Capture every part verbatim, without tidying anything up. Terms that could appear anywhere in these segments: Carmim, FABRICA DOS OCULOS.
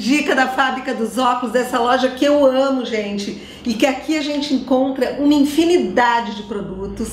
dica da Fábrica dos Óculos, dessa loja que eu amo, gente, e que aqui a gente encontra uma infinidade de produtos.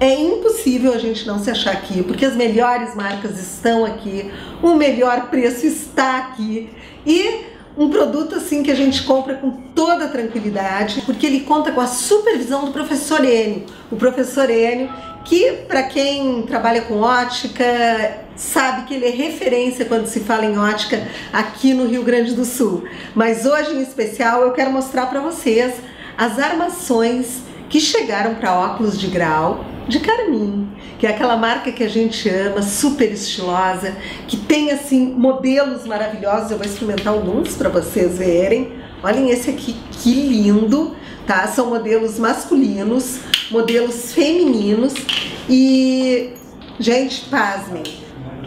É impossível a gente não se achar aqui, porque as melhores marcas estão aqui, o melhor preço está aqui, e um produto assim que a gente compra com toda tranquilidade, porque ele conta com a supervisão do professor Enio. O professor Enio, que para quem trabalha com ótica, sabe que ele é referência quando se fala em ótica aqui no Rio Grande do Sul. Mas hoje em especial eu quero mostrar para vocês as armações que chegaram para óculos de grau de Carmim, que é aquela marca que a gente ama, super estilosa, que tem assim modelos maravilhosos. Eu vou experimentar alguns para vocês verem. Olhem esse aqui, que lindo, tá? São modelos masculinos, modelos femininos e, gente, pasmem,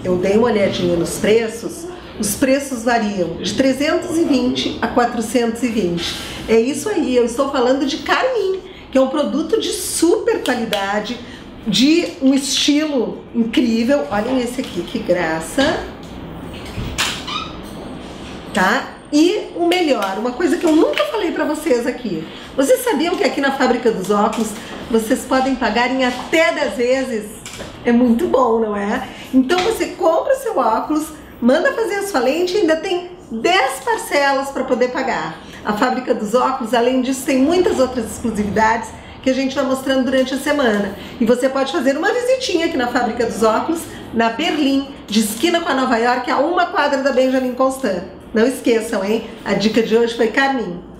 eu dei uma olhadinha nos preços. Os preços variam de trezentos e vinte a quatrocentos e vinte. É isso aí, eu estou falando de Carmim, que é um produto de super qualidade, de um estilo incrível. Olhem esse aqui, que graça, tá? E o melhor, uma coisa que eu nunca falei pra vocês aqui, vocês sabiam que aqui na Fábrica dos Óculos vocês podem pagar em até dez vezes? É muito bom, não é? Então você compra o seu óculos, manda fazer a sua lente e ainda tem dez parcelas para poder pagar. A Fábrica dos Óculos, além disso, tem muitas outras exclusividades que a gente vai mostrando durante a semana. E você pode fazer uma visitinha aqui na Fábrica dos Óculos, na Berlim, de esquina com a Nova York, a uma quadra da Benjamin Constant. Não esqueçam, hein? A dica de hoje foi Carmim.